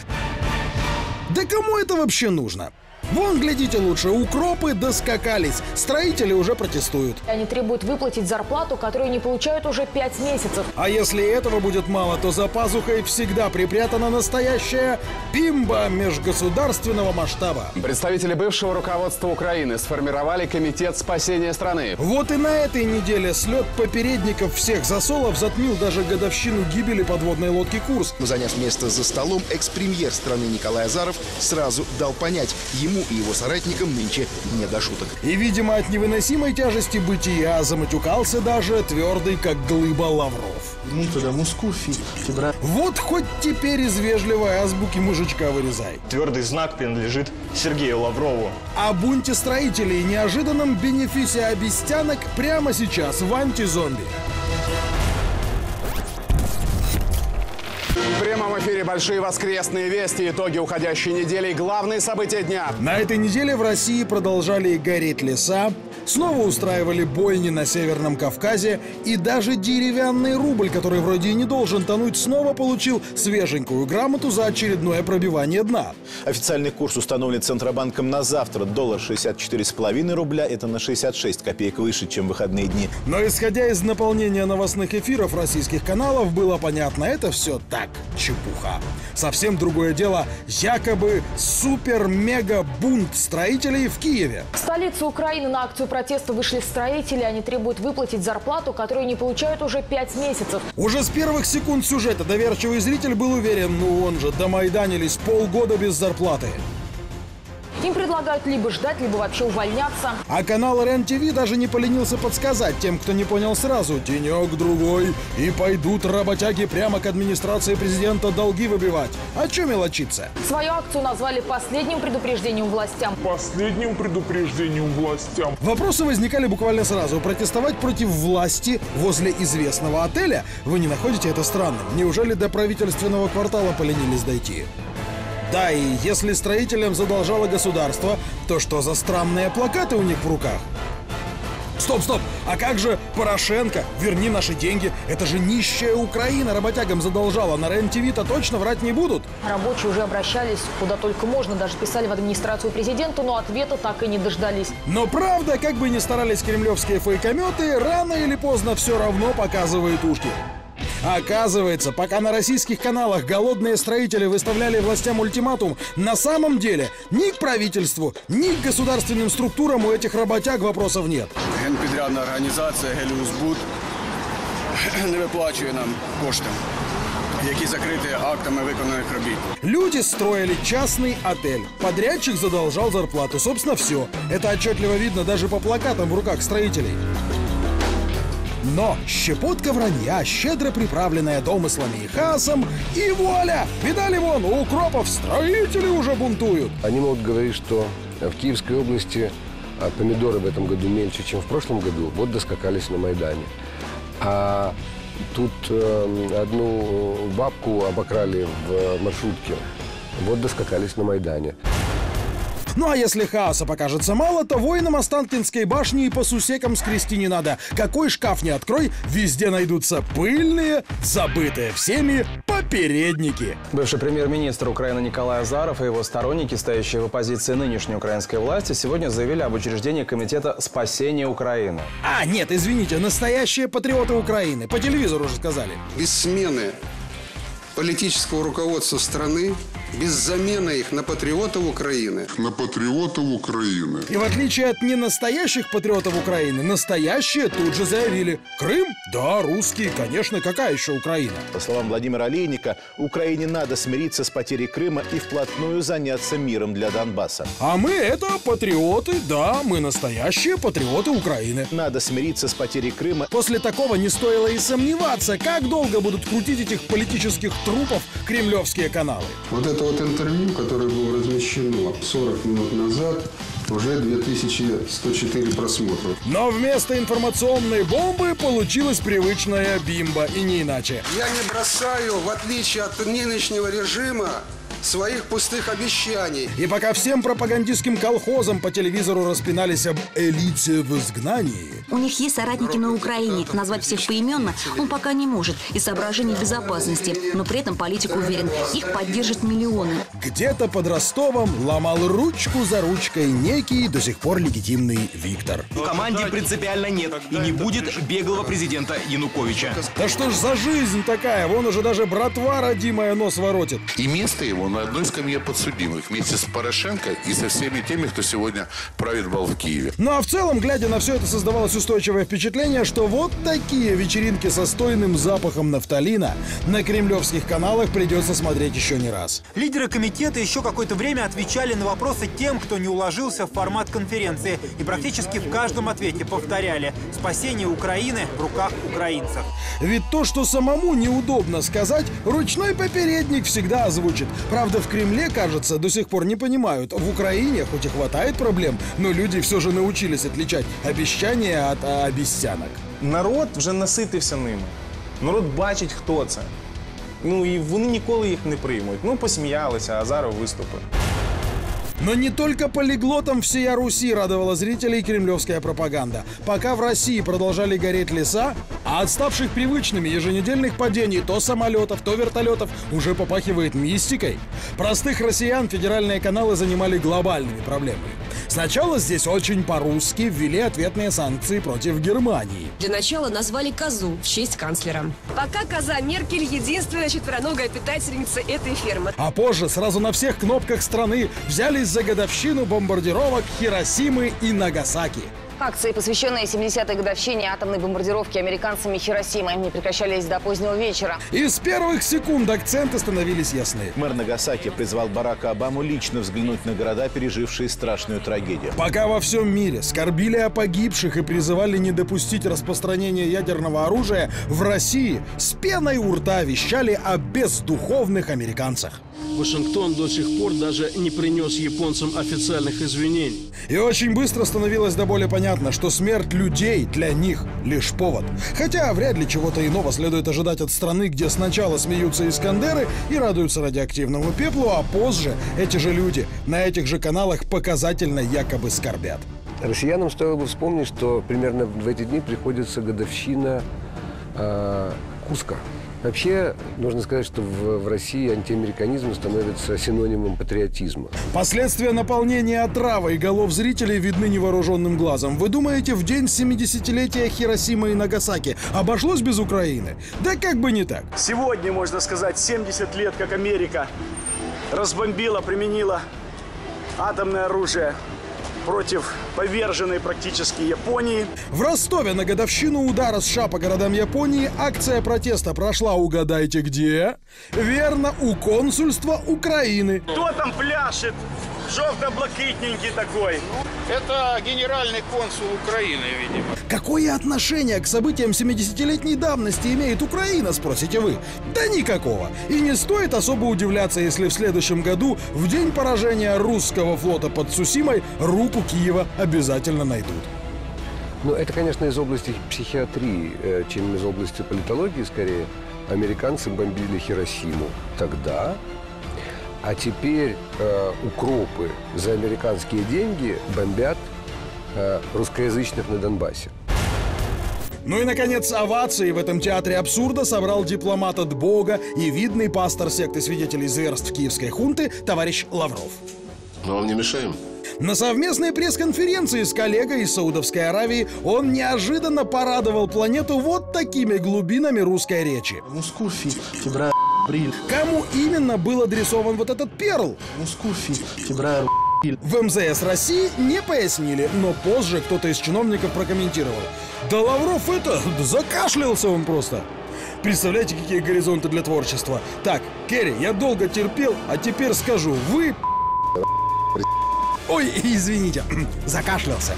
Да кому это вообще нужно? Вон, глядите лучше, укропы доскакались. Строители уже протестуют. Они требуют выплатить зарплату, которую не получают уже пять месяцев. А если этого будет мало, то за пазухой всегда припрятана настоящая бимба межгосударственного масштаба. Представители бывшего руководства Украины сформировали комитет спасения страны. Вот и на этой неделе слет попередников всех засолов затмил даже годовщину гибели подводной лодки «Курск». Заняв место за столом, экс-премьер страны Николай Азаров сразу дал понять: ему и его соратникам нынче не до шуток. И, видимо, от невыносимой тяжести бытия заматюкался даже твердый, как глыба, Лавров. Ну, тогда муску фиг. Вот хоть теперь из вежливой азбуки мужичка вырезай. Твердый знак принадлежит Сергею Лаврову. О бунте строителей и неожиданном бенефисе обестянок прямо сейчас в «Антизомби». В прямом эфире большие воскресные вести, итоги уходящей недели и главные события дня. На этой неделе в России продолжали гореть леса, снова устраивали бойни на Северном Кавказе, и даже деревянный рубль, который вроде и не должен тонуть, снова получил свеженькую грамоту за очередное пробивание дна. Официальный курс установлен Центробанком на завтра. Доллар шестьдесят четыре с половиной рубля, это на шестьдесят шесть копеек выше, чем в выходные дни. Но исходя из наполнения новостных эфиров российских каналов, было понятно, это все так, чепуха. Совсем другое дело якобы супер-мега-бунт строителей в Киеве. В столицу Украины на акцию протеста вышли строители. Они требуют выплатить зарплату, которую не получают уже пять месяцев. Уже с первых секунд сюжета доверчивый зритель был уверен: ну он же домайданились полгода без зарплаты. Им предлагают либо ждать, либо вообще увольняться. А канал РЕН-ТВ даже не поленился подсказать тем, кто не понял сразу: денек-другой, и пойдут работяги прямо к администрации президента долги выбивать. А че мелочиться? Свою акцию назвали последним предупреждением властям. Последним предупреждением властям. Вопросы возникали буквально сразу. Протестовать против власти возле известного отеля? Вы не находите это странным? Неужели до правительственного квартала поленились дойти? Да, и если строителям задолжало государство, то что за странные плакаты у них в руках? Стоп, стоп! А как же Порошенко? Верни наши деньги! Это же нищая Украина работягам задолжала. На РЕН-ТВ-то точно врать не будут. Рабочие уже обращались куда только можно, даже писали в администрацию президента, но ответа так и не дождались. Но правда, как бы ни старались кремлевские фейкометы, рано или поздно все равно показывают ушки. Оказывается, пока на российских каналах голодные строители выставляли властям ультиматум, на самом деле ни к правительству, ни к государственным структурам у этих работяг вопросов нет. Генпідрядна организация «Геліусбуд» не выплачивает нам кошты, які закрыты актами выполненных работ. Люди строили частный отель. Подрядчик задолжал зарплату. Собственно, все. Это отчетливо видно даже по плакатам в руках строителей. Но щепотка вранья, щедро приправленная домыслами и хаосом, и вуаля! Видали вон, у укропов строители уже бунтуют. Они могут говорить, что в Киевской области а помидоры в этом году меньше, чем в прошлом году, вот доскакались на Майдане. А тут э, одну бабку обокрали в маршрутке, вот доскакались на Майдане. Ну а если хаоса покажется мало, то воинам Останкинской башни и по сусекам скрести не надо. Какой шкаф не открой, везде найдутся пыльные, забытые всеми попередники. Бывший премьер-министр Украины Николай Азаров и его сторонники, стоящие в оппозиции нынешней украинской власти, сегодня заявили об учреждении комитета спасения Украины. А, нет, извините, настоящие патриоты Украины. По телевизору уже сказали. Без смены политического руководства страны, без замены их на патриотов Украины. На патриотов Украины. И в отличие от ненастоящих патриотов Украины, настоящие тут же заявили: Крым? Да, русские, конечно, какая еще Украина? По словам Владимира Олейника, Украине надо смириться с потерей Крыма и вплотную заняться миром для Донбасса. А мы это патриоты, да, мы настоящие патриоты Украины. Надо смириться с потерей Крыма. После такого не стоило и сомневаться, как долго будут крутить этих политических трупов кремлевские каналы. Вот это вот интервью, которое было размещено сорок минут назад, уже две тысячи сто четыре просмотра. Но вместо информационной бомбы получилась привычная бимба, и не иначе. Я не бросаю, в отличие от нынешнего режима, своих пустых обещаний. И пока всем пропагандистским колхозам по телевизору распинались об элите в изгнании. У них есть соратники на Украине. Назвать всех поименно он пока не может из соображений безопасности. Но при этом политик уверен, их поддержат миллионы. Где-то под Ростовом ломал ручку за ручкой некий до сих пор легитимный Виктор. В команде принципиально нет и не будет беглого президента Януковича. Да что ж за жизнь такая? Вон уже даже братва родимая нос воротит. И место его на одной скамье подсудимых вместе с Порошенко и со всеми теми, кто сегодня правит бал в Киеве. Ну а в целом, глядя на все это, создавалось устойчивое впечатление, что вот такие вечеринки со стойным запахом нафталина на кремлевских каналах придется смотреть еще не раз. Лидеры комитета еще какое-то время отвечали на вопросы тем, кто не уложился в формат конференции, и практически в каждом ответе повторяли: спасение Украины в руках украинцев. Ведь то, что самому неудобно сказать, ручной попередник всегда озвучит. Правда, в Кремле, кажется, до сих пор не понимают. В Украине хоть и хватает проблем, но люди все же научились отличать обіцяння от обіцянок. Народ вже наситився ними. Народ бачить, хто це. Ну і вони ніколи їх не приймуть. Ну, посміялися, Азаров виступив. Но не только полиглотам всея Руси радовала зрителей кремлевская пропаганда. Пока в России продолжали гореть леса, а от ставших привычными еженедельных падений то самолетов, то вертолетов уже попахивает мистикой. Простых россиян федеральные каналы занимали глобальными проблемами. Сначала здесь очень по-русски ввели ответные санкции против Германии. Для начала назвали козу в честь канцлера. Пока коза Меркель единственная четвероногая питательница этой фермы. А позже сразу на всех кнопках страны взялись за годовщину бомбардировок Хиросимы и Нагасаки. Акции, посвященные семидесятой годовщине атомной бомбардировки американцами Хиросимы, не прекращались до позднего вечера. И с первых секунд акценты становились ясны. Мэр Нагасаки призвал Барака Обаму лично взглянуть на города, пережившие страшную трагедию. Пока во всем мире скорбили о погибших и призывали не допустить распространения ядерного оружия, в России с пеной у рта вещали о бездуховных американцах. Вашингтон до сих пор даже не принес японцам официальных извинений. И очень быстро становилось до боли понятно, что смерть людей для них лишь повод. Хотя вряд ли чего-то иного следует ожидать от страны, где сначала смеются искандеры и радуются радиоактивному пеплу, а позже эти же люди на этих же каналах показательно якобы скорбят. Россиянам стоило бы вспомнить, что примерно в эти дни приходится годовщина э, Куска. Вообще, нужно сказать, что в, в России антиамериканизм становится синонимом патриотизма. Последствия наполнения отравой голов зрителей видны невооруженным глазом. Вы думаете, в день семидесятилетия Хиросимы и Нагасаки обошлось без Украины? Да как бы не так. Сегодня, можно сказать, семьдесят лет, как Америка разбомбила, применила атомное оружие против поверженной практически Японии. В Ростове на годовщину удара США по городам Японии акция протеста прошла, угадайте где? Верно, у консульства Украины. Кто там пляшет? Желто-блакитненький такой. Это генеральный консул Украины, видимо. Какое отношение к событиям семидесятилетней давности имеет Украина, спросите вы? Да никакого. И не стоит особо удивляться, если в следующем году, в день поражения русского флота под Цусимой, руку Киева обязательно найдут. Ну, это, конечно, из области психиатрии, чем из области политологии, скорее. Американцы бомбили Хиросиму тогда, а теперь э, укропы за американские деньги бомбят э, русскоязычных на Донбассе. Ну и, наконец, овации в этом театре абсурда собрал дипломат от Бога и видный пастор секты свидетелей зверств киевской хунты товарищ Лавров. Мы вам не мешаем? На совместной пресс-конференции с коллегой из Саудовской Аравии он неожиданно порадовал планету вот такими глубинами русской речи. Кому именно был адресован вот этот перл? В эм зэ эс России не пояснили, но позже кто-то из чиновников прокомментировал. Да Лавров это, да закашлялся он просто. Представляете, какие горизонты для творчества. Так, Керри, я долго терпел, а теперь скажу, вы... Ой, извините, закашлялся.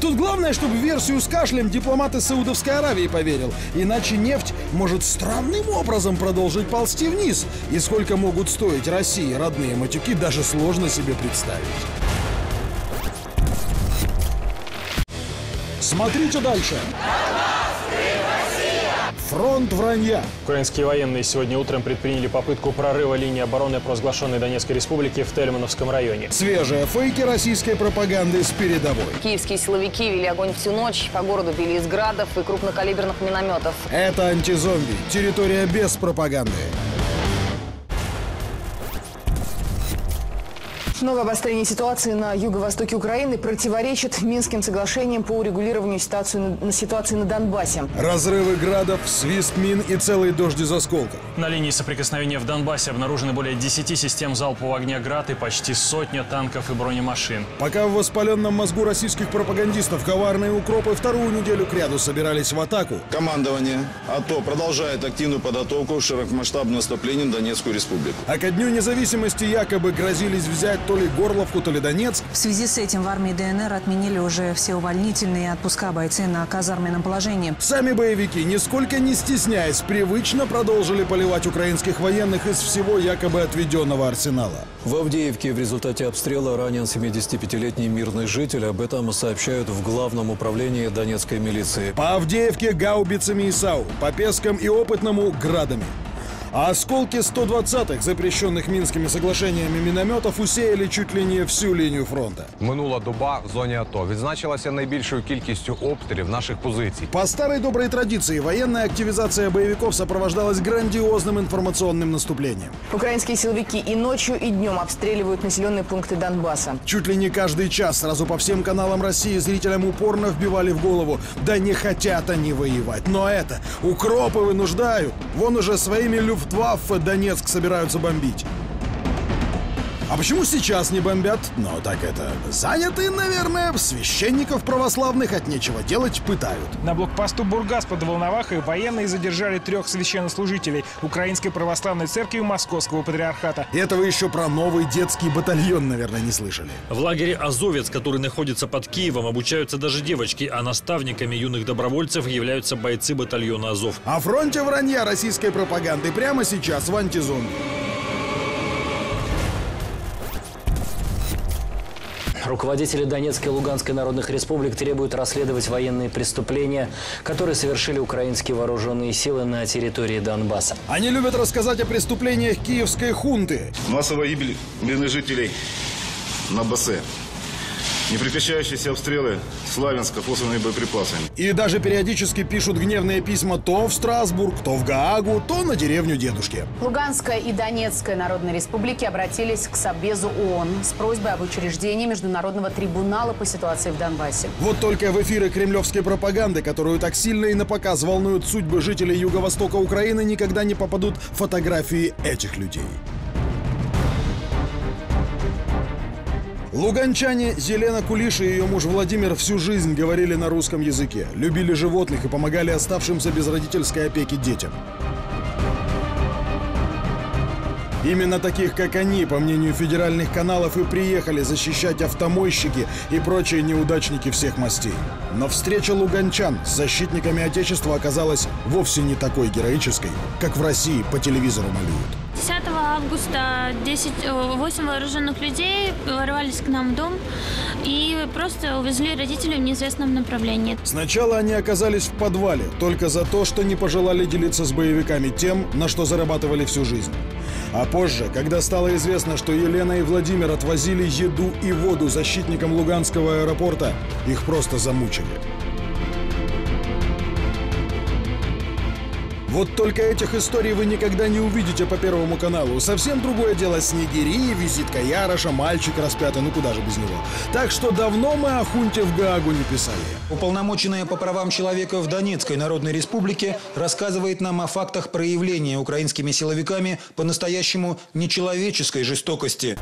Тут главное, чтобы в версию с кашлем дипломат из Саудовской Аравии поверил. Иначе нефть может странным образом продолжить ползти вниз. И сколько могут стоить России родные матюки, даже сложно себе представить. Смотрите дальше. Фронт вранья. Украинские военные сегодня утром предприняли попытку прорыва линии обороны провозглашенной Донецкой республики в Тельмановском районе. Свежие фейки российской пропаганды с передовой. Киевские силовики вели огонь всю ночь, по городу били из градов и крупнокалиберных минометов. Это антизомби. Территория без пропаганды. Новое обострение ситуации на юго-востоке Украины противоречит Минским соглашениям по урегулированию ситуации на, ситуации на Донбассе. Разрывы градов, свист мин и целый дождь из осколков. На линии соприкосновения в Донбассе обнаружены более десяти систем залпового огня «Град» и почти сотня танков и бронемашин. Пока в воспаленном мозгу российских пропагандистов коварные укропы вторую неделю кряду собирались в атаку. Командование АТО продолжает активную подготовку к широкомасштабному наступлению в Донецкую республику. А ко дню независимости якобы грозились взять то ли Горловку, то ли Донецк. В связи с этим в армии ДНР отменили уже все увольнительные и отпуска бойцы на казарменном положении. Сами боевики, нисколько не стесняясь, привычно продолжили поливать украинских военных из всего якобы отведенного арсенала. В Авдеевке в результате обстрела ранен семидесятипятилетний мирный житель. Об этом сообщают в Главном управлении Донецкой милиции. По Авдеевке гаубицами и САУ, по Пескам и Опытному градами. А осколки сто двадцатых, запрещенных Минскими соглашениями минометов, усеяли чуть ли не всю линию фронта. Минула доба в зоні АТО відзначилася найбільшою кількістю обстрілів наших позицій. По старой доброй традиции, военная активизация боевиков сопровождалась грандиозным информационным наступлением. Украинские силовики и ночью, и днем обстреливают населенные пункты Донбасса. Чуть ли не каждый час сразу по всем каналам России зрителям упорно вбивали в голову: да не хотят они воевать. Но это укропы вынуждают. Вон уже своими люфтами в Донецк собираются бомбить. А почему сейчас не бомбят? Ну, так это... Заняты, наверное, священников православных от нечего делать пытают. На блокпосту Бургас под Волновахой военные задержали трех священнослужителей Украинской православной церкви Московского патриархата. Этого еще про новый детский батальон, наверное, не слышали. В лагере «Азовец», который находится под Киевом, обучаются даже девочки, а наставниками юных добровольцев являются бойцы батальона «Азов». О фронте вранья российской пропаганды прямо сейчас в «Антизомби». Руководители Донецкой и Луганской народных республик требуют расследовать военные преступления, которые совершили украинские вооруженные силы на территории Донбасса. Они любят рассказать о преступлениях киевской хунты. Массовая гибель мирных жителей на Бассе. Непрекращающиеся обстрелы Славянска фосфорными боеприпасами. И даже периодически пишут гневные письма то в Страсбург, то в Гаагу, то на деревню дедушки. Луганская и Донецкая народные республики обратились к Совбезу ООН с просьбой об учреждении международного трибунала по ситуации в Донбассе. Вот только в эфиры кремлевской пропаганды, которую так сильно и напоказ волнуют судьбы жителей юго-востока Украины, никогда не попадут фотографии этих людей. Луганчане Елена Кулиш и ее муж Владимир всю жизнь говорили на русском языке, любили животных и помогали оставшимся без родительской опеки детям. Именно таких, как они, по мнению федеральных каналов, и приехали защищать автомойщики и прочие неудачники всех мастей. Но встреча луганчан с защитниками Отечества оказалась вовсе не такой героической, как в России по телевизору малюют. десятого августа восемь вооруженных людей ворвались к нам в дом и просто увезли родителей в неизвестном направлении. Сначала они оказались в подвале только за то, что не пожелали делиться с боевиками тем, на что зарабатывали всю жизнь. А позже, когда стало известно, что Елена и Владимир отвозили еду и воду защитникам Луганского аэропорта, их просто замучили. Вот только этих историй вы никогда не увидите по Первому каналу. Совсем другое дело Снегири, визитка Яроша, мальчик распятый, ну куда же без него. Так что давно мы о хунте в Гаагу не писали. Уполномоченная по правам человека в Донецкой Народной Республике рассказывает нам о фактах проявления украинскими силовиками по-настоящему нечеловеческой жестокости.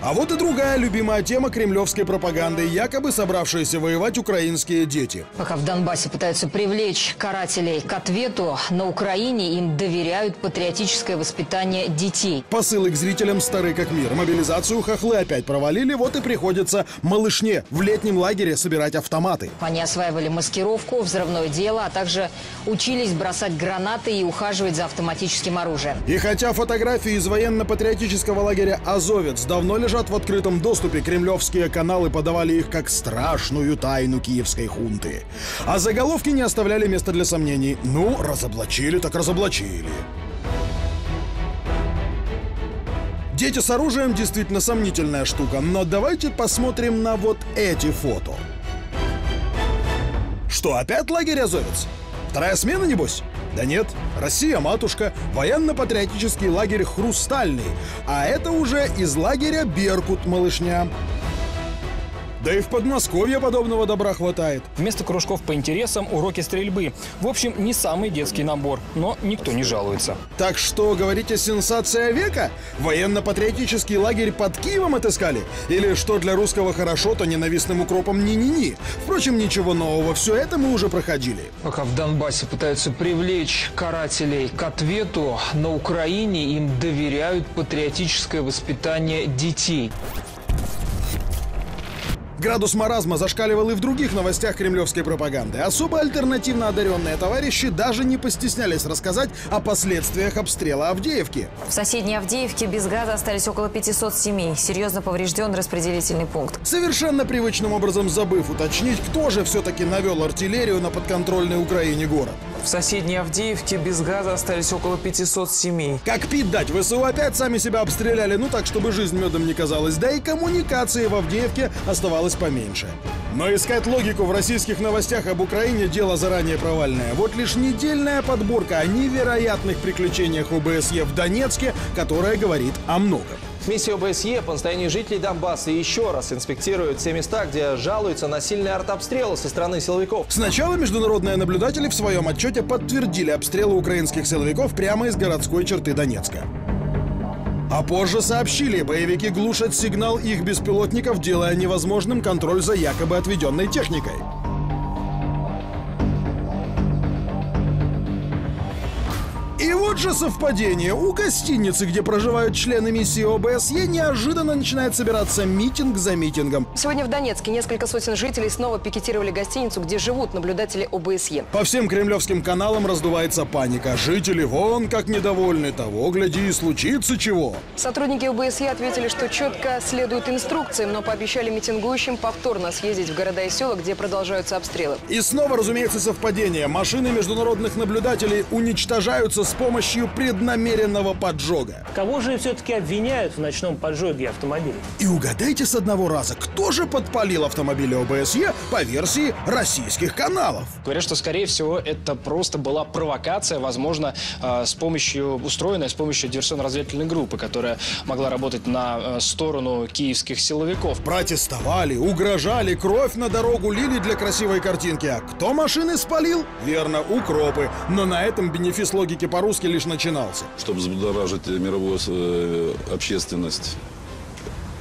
А вот и другая любимая тема кремлевской пропаганды, якобы собравшиеся воевать украинские дети. Пока в Донбассе пытаются привлечь карателей к ответу, на Украине им доверяют патриотическое воспитание детей. Посылы к зрителям стары как мир. Мобилизацию хохлы опять провалили, вот и приходится малышне в летнем лагере собирать автоматы. Они осваивали маскировку, взрывное дело, а также учились бросать гранаты и ухаживать за автоматическим оружием. И хотя фотографии из военно-патриотического лагеря «Азовец» давно лежат в открытом доступе, кремлевские каналы подавали их как страшную тайну киевской хунты. А заголовки не оставляли места для сомнений. Ну, разоблачили так разоблачили. Дети с оружием действительно сомнительная штука, но давайте посмотрим на вот эти фото. Что, опять лагерь «Азовец»? Вторая смена, небось? Да нет, Россия-матушка, военно-патриотический лагерь «Хрустальный», а это уже из лагеря «Беркут» малышня. Да и в Подмосковье подобного добра хватает. Вместо кружков по интересам – уроки стрельбы. В общем, не самый детский набор, но никто не жалуется. Так что, говорите, сенсация века? Военно-патриотический лагерь под Киевом отыскали? Или что для русского хорошо, то ненавистным укропом ни-ни-ни? Впрочем, ничего нового, все это мы уже проходили. Пока в Донбассе пытаются привлечь карателей к ответу, на Украине им доверяют патриотическое воспитание детей. Градус маразма зашкаливал и в других новостях кремлевской пропаганды. Особо альтернативно одаренные товарищи даже не постеснялись рассказать о последствиях обстрела Авдеевки. В соседней Авдеевке без газа остались около пятисот семей. Серьезно поврежден распределительный пункт. Совершенно привычным образом забыв уточнить, кто же все-таки навел артиллерию на подконтрольной Украине город. В соседней Авдеевке без газа остались около пятисот семей. Как пить дать, ВСУ опять сами себя обстреляли, ну так, чтобы жизнь медом не казалась. Да и коммуникации в Авдеевке оставалось поменьше. Но искать логику в российских новостях об Украине – дело заранее провальное. Вот лишь недельная подборка о невероятных приключениях ОБСЕ в Донецке, которая говорит о многом. Миссия ОБСЕ по настоянию жителей Донбасса еще раз инспектирует все места, где жалуются на сильные артобстрелы со стороны силовиков. Сначала международные наблюдатели в своем отчете подтвердили обстрелы украинских силовиков прямо из городской черты Донецка. А позже сообщили, боевики глушат сигнал их беспилотников, делая невозможным контроль за якобы отведенной техникой. И вот же совпадение. У гостиницы, где проживают члены миссии ОБСЕ, неожиданно начинает собираться митинг за митингом. Сегодня в Донецке несколько сотен жителей снова пикетировали гостиницу, где живут наблюдатели ОБСЕ. По всем кремлевским каналам раздувается паника. Жители вон как недовольны, того гляди и случится чего. Сотрудники ОБСЕ ответили, что четко следуют инструкциям, но пообещали митингующим повторно съездить в города и села, где продолжаются обстрелы. И снова, разумеется, совпадение. Машины международных наблюдателей уничтожаются с помощью преднамеренного поджога. Кого же все-таки обвиняют в ночном поджоге автомобиля? И угадайте с одного раза, кто же подпалил автомобили ОБСЕ по версии российских каналов? Говорят, что, скорее всего, это просто была провокация, возможно, с помощью устроенная, с помощью диверсионно-разведывательной группы, которая могла работать на сторону киевских силовиков. Протестовали, угрожали, кровь на дорогу лили для красивой картинки. А кто машины спалил? Верно, укропы. Но на этом бенефис логики по по-русски лишь начинался. Чтобы взбудоражить мировую э, общественность,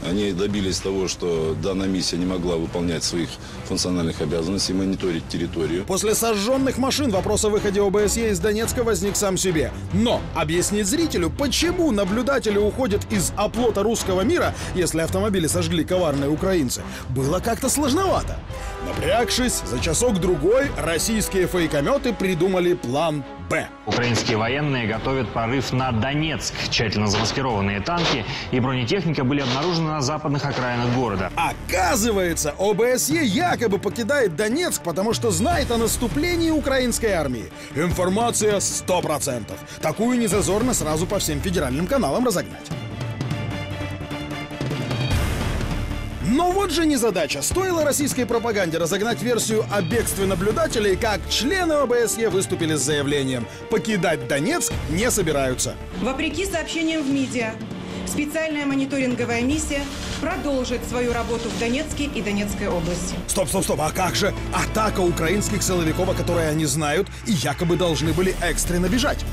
Они добились того, что данная миссия не могла выполнять своих функциональных обязанностей, мониторить территорию. После сожженных машин вопрос о выходе ОБСЕ из Донецка возник сам себе. Но объяснить зрителю, почему наблюдатели уходят из оплота русского мира, если автомобили сожгли коварные украинцы, было как-то сложновато. Напрягшись, за часок-другой российские фейкометы придумали план Б. Украинские военные готовят прорыв на Донецк. Тщательно замаскированные танки и бронетехника были обнаружены на западных окраинах города. Оказывается, ОБСЕ якобы покидает Донецк, потому что знает о наступлении украинской армии. Информация сто процентов. Такую незазорно сразу по всем федеральным каналам разогнать. Но вот же незадача. Стоило российской пропаганде разогнать версию о бегстве наблюдателей, как члены ОБСЕ выступили с заявлением: покидать Донецк не собираются. Вопреки сообщениям в медиа, специальная мониторинговая миссия продолжит свою работу в Донецке и Донецкой области. Стоп, стоп, стоп, а как же атака украинских силовиков, о которой они знают и якобы должны были экстренно бежать?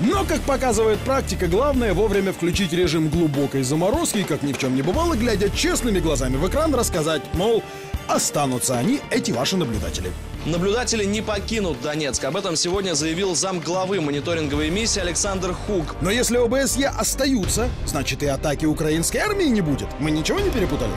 Но, как показывает практика, главное вовремя включить режим глубокой заморозки и, как ни в чем не бывало, глядя честными глазами в экран, рассказать, мол, останутся они, эти ваши наблюдатели. Наблюдатели не покинут Донецк. Об этом сегодня заявил замглавы мониторинговой миссии Александр Хук. Но если ОБСЕ остаются, значит и атаки украинской армии не будет. Мы ничего не перепутали?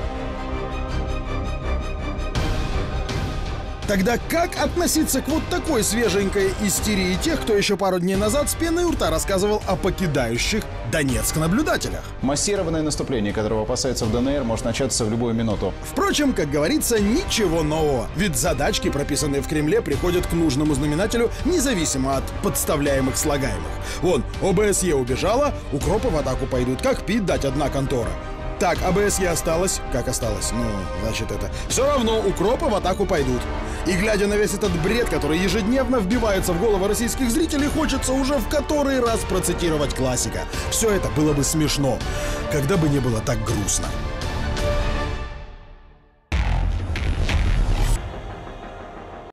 Тогда как относиться к вот такой свеженькой истерии тех, кто еще пару дней назад с пеной у рта рассказывал о покидающих Донецк наблюдателях? Массированное наступление, которого опасается в ДНР, может начаться в любую минуту. Впрочем, как говорится, ничего нового. Ведь задачки, прописанные в Кремле, приходят к нужному знаменателю независимо от подставляемых слагаемых. Вон, ОБСЕ убежала, укропы в атаку пойдут, как пить дать одна контора. Так, ОБСЕ осталось, как осталось, ну, значит это. Все равно укропы в атаку пойдут. И глядя на весь этот бред, который ежедневно вбивается в головы российских зрителей, хочется уже в который раз процитировать классика. Все это было бы смешно, когда бы не было так грустно.